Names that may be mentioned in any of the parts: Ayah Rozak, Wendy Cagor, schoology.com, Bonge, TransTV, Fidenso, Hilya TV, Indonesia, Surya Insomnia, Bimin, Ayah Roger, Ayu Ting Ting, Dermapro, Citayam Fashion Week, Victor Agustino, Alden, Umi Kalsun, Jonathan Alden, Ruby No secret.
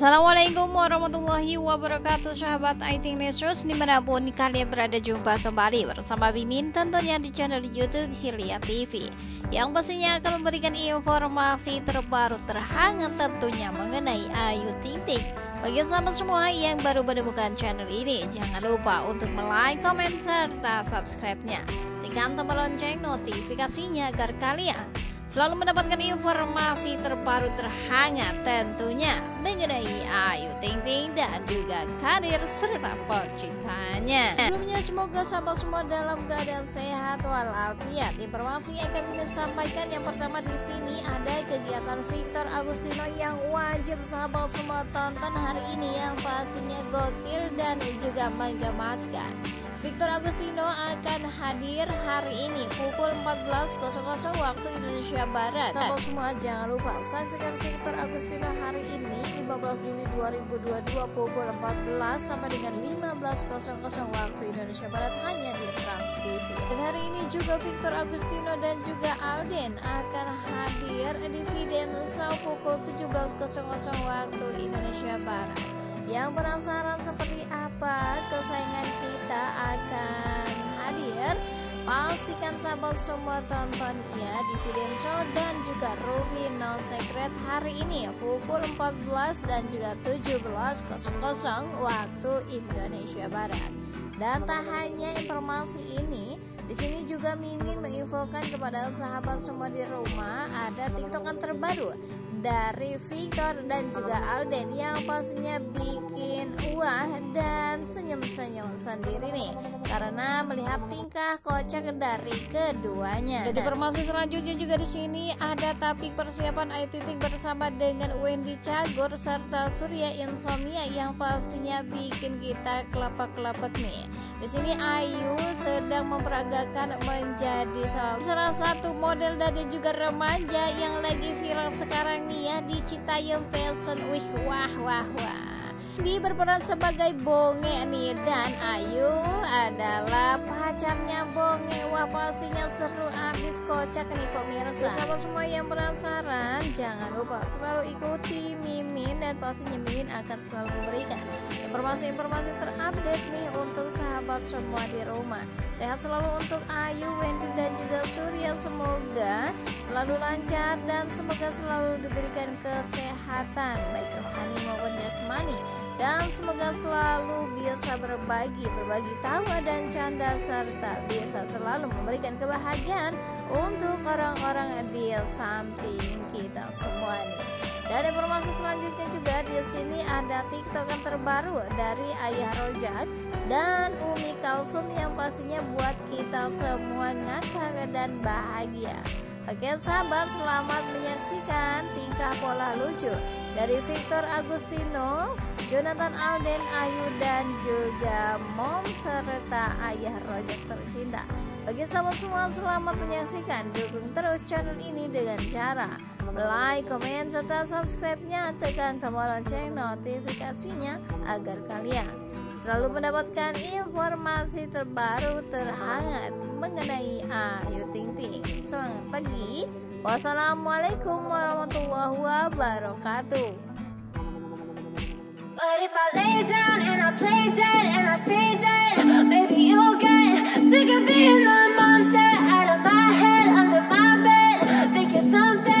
Assalamualaikum warahmatullahi wabarakatuh sahabat Ayu Ting Ting, dimanapun kalian berada, jumpa kembali bersama Bimin tentunya di channel YouTube Hilya TV yang pastinya akan memberikan informasi terbaru terhangat tentunya mengenai Ayu Ting Ting. Bagi selamat semua yang baru menemukan channel ini, jangan lupa untuk like, comment, serta subscribe-nya. Tekan tombol lonceng notifikasinya agar kalian selalu mendapatkan informasi terbaru terhangat tentunya mengenai Ayu Ting Ting dan juga karir serta percintaannya. Sebelumnya semoga sahabat semua dalam keadaan sehat walafiat. Informasi yang akan disampaikan yang pertama di sini ada kegiatan Victor Agustino yang wajib sahabat semua tonton hari ini yang pastinya gokil dan juga menggemaskan. Victor Agustino akan hadir hari ini pukul 14.00 waktu Indonesia Barat. Sahabat semua jangan lupa saksikan Victor Agustino hari ini 15 Juli 2022 pukul 14 sampai dengan 15.00 waktu Indonesia Barat hanya di TransTV. Dan hari ini juga Victor Agustino dan juga Alden akan hadir di Fidenso pukul 17.00 waktu Indonesia Barat. Yang penasaran seperti apa kesayangan kita akan hadir, pastikan sahabat semua tonton ya di Fidenso dan juga Ruby No Secret hari ini pukul 14 dan juga 17.00 waktu Indonesia Barat. Dan tak hanya informasi ini, di sini juga Mimin menginfokan kepada sahabat semua di rumah ada tiktokan terbaru dari Victor dan juga Alden yang pastinya bikin wah dan senyum-senyum sendiri nih karena melihat tingkah kocak dari keduanya. Jadi informasi selanjutnya juga di sini ada topik persiapan Ayu Ting Ting bersama dengan Wendy Cagor serta Surya Insomnia yang pastinya bikin kita kelapak-kelapak nih. Di sini Ayu sedang memperagakan akan menjadi salah satu model dan juga remaja yang lagi viral sekarang nih ya di Citayam Fashion Week. Wah. Di berperan sebagai Bonge nih, dan Ayu adalah pacarnya Bonge. Wah pastinya seru abis kocak nih pemirsa. Sahabat semua yang penasaran jangan lupa selalu ikuti Mimin dan pastinya Mimin akan selalu memberikan informasi-informasi terupdate nih untuk sahabat semua di rumah. Sehat selalu untuk Ayu, Wendy dan juga Surya, semoga selalu lancar dan semoga selalu diberikan kesehatan baik rohani maupun jasmani. Dan semoga selalu bisa berbagi tawa dan canda serta bisa selalu memberikan kebahagiaan untuk orang-orang di samping kita semua nih. Dan informasi selanjutnya juga di sini ada tiktokan terbaru dari Ayah Rozak dan Umi Kalsun yang pastinya buat kita semua ngakak dan bahagia. Oke sahabat, selamat menyaksikan tingkah pola lucu dari Victor Agustino, Jonathan Alden, Ayu dan juga Mom serta Ayah Roger tercinta. Bagi sahabat semua selamat menyaksikan, dukung terus channel ini dengan cara like, komen serta subscribe-nya, tekan tombol lonceng notifikasinya agar kalian selalu mendapatkan informasi terbaru terhangat mengenai Ayu Ting Ting. Semangat pagi. Wassalamualaikum warahmatullahi wabarakatuh. But if I lay down and I play dead and I stay dead, maybe you'll get sick of being the monster out of my head, under my bed. Think you're something.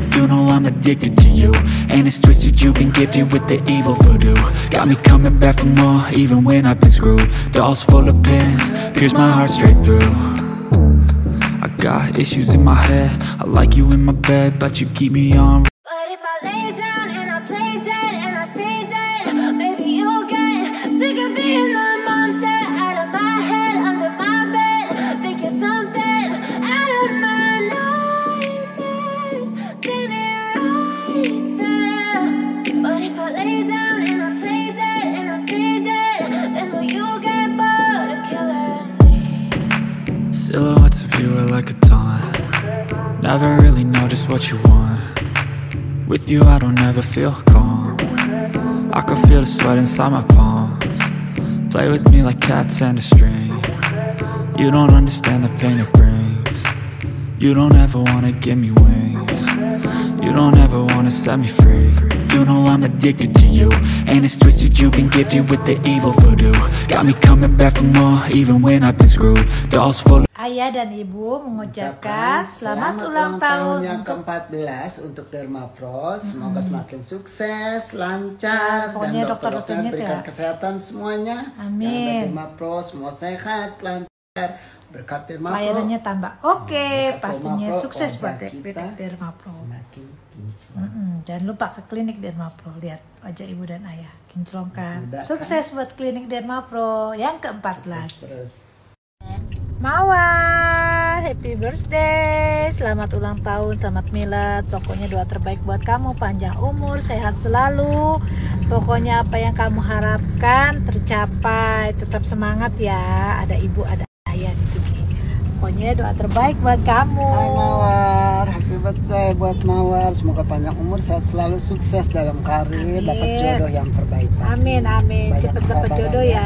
You know I'm addicted to you, and it's twisted, you've been gifted with the evil voodoo. Got me coming back for more, even when I've been screwed. Dolls full of pins, pierce my heart straight through. I got issues in my head, I like you in my bed, but you keep me on. But if I lay down and I play dead and I stay dead, maybe you'll get sick of being the monster out of my head, under my bed. Think you're something out of my mind. Never really know just what you want. With you I don't ever feel calm. I can feel the sweat inside my palms. Play with me like cats and a string. You don't understand the pain it brings. You don't ever wanna give me wings. You don't ever wanna set me free. You know I'm addicted to you, and it's twisted, you've been gifted with the evil voodoo. Got me coming back for more, even when I've been screwed. Dolls full. Ayah dan Ibu mengucapkan selamat ulang tahun yang ke-14 untuk Dermapro. Semoga semakin sukses, lancar, dan dokter-dokternya berikan kesehatan semuanya. Amin. Dermapro semua sehat, lancar, berkat Dermapro. Layanannya tambah oke, pastinya sukses buat kita Dermapro. Semakin kinclong. Jangan lupa ke klinik Dermapro, lihat wajah Ibu dan Ayah kinclong kan. Sukses buat klinik Dermapro yang ke-14. Mawar, happy birthday, selamat ulang tahun, selamat milad. Pokoknya doa terbaik buat kamu, panjang umur, sehat selalu. Pokoknya apa yang kamu harapkan tercapai. Tetap semangat ya, ada Ibu, ada Ayah di sini. Pokoknya doa terbaik buat kamu. Hai Mawar, happy birthday buat Mawar. Semoga panjang umur, sehat selalu, sukses dalam karir, amin. Dapat jodoh yang terbaik pasti. Amin, amin, cepat dapat jodoh ya.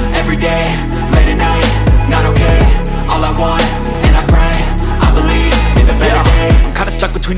everyday, late at night, not okay. All I want, and I pray, I believe in the better day. I'm kinda stuck between